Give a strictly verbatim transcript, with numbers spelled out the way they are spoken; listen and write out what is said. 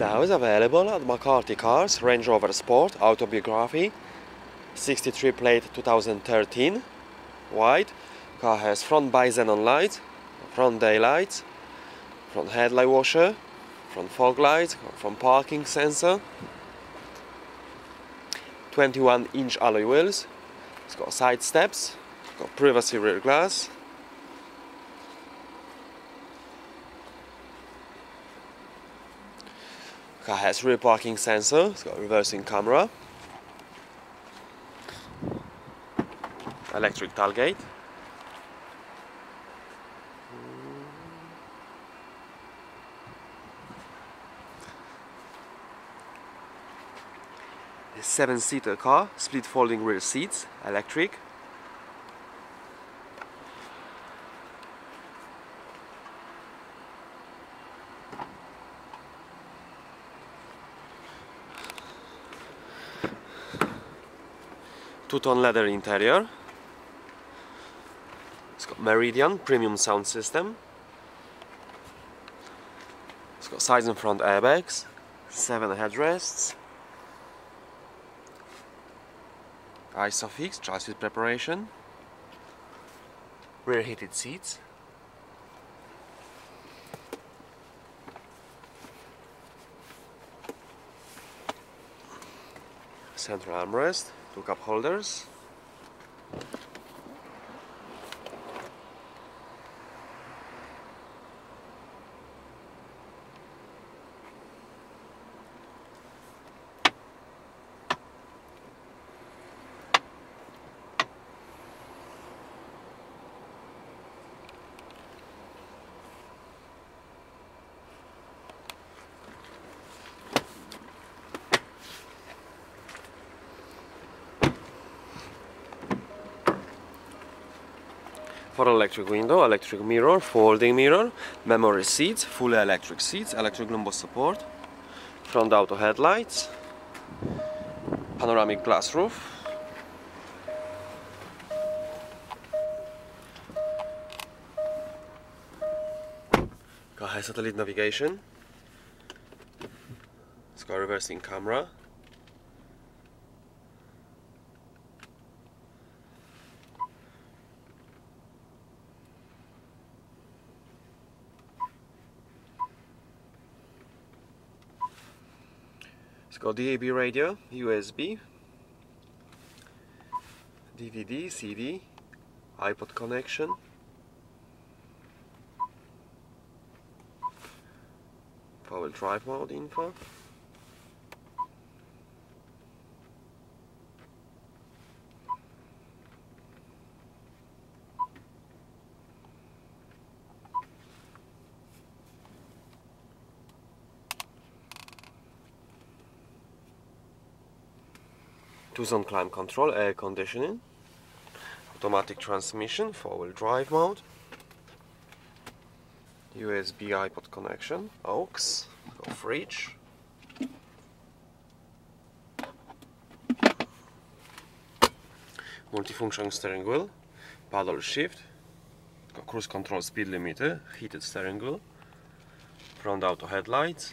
Now is available at McCarthy Cars, Range Rover Sport, Autobiography, sixty-three plate two thousand thirteen, white. Car has front by xenon lights, front daylights, front headlight washer, front fog lights, front parking sensor, twenty-one inch alloy wheels, it's got side steps, it's got privacy rear glass. Car has rear parking sensor, it's got reversing camera, electric tailgate. seven-seater car, split folding rear seats, electric. Two-tone leather interior. It's got Meridian premium sound system. It's got side and front airbags, seven headrests. Isofix, chassis preparation, rear heated seats. Central armrest, two cup holders. For electric window, electric mirror, folding mirror, memory seats, fully electric seats, electric lumbar support, front auto headlights, panoramic glass roof, car has satellite navigation, it's got reversing camera. It's got D A B radio, U S B, D V D, C D, iPod connection. Four-wheel drive mode info. Two-zone climate control, air conditioning, automatic transmission, four-wheel drive mode, U S B iPod connection, aux, fridge. Multifunction steering wheel, paddle shift, cruise control speed limiter, heated steering wheel, front auto headlights.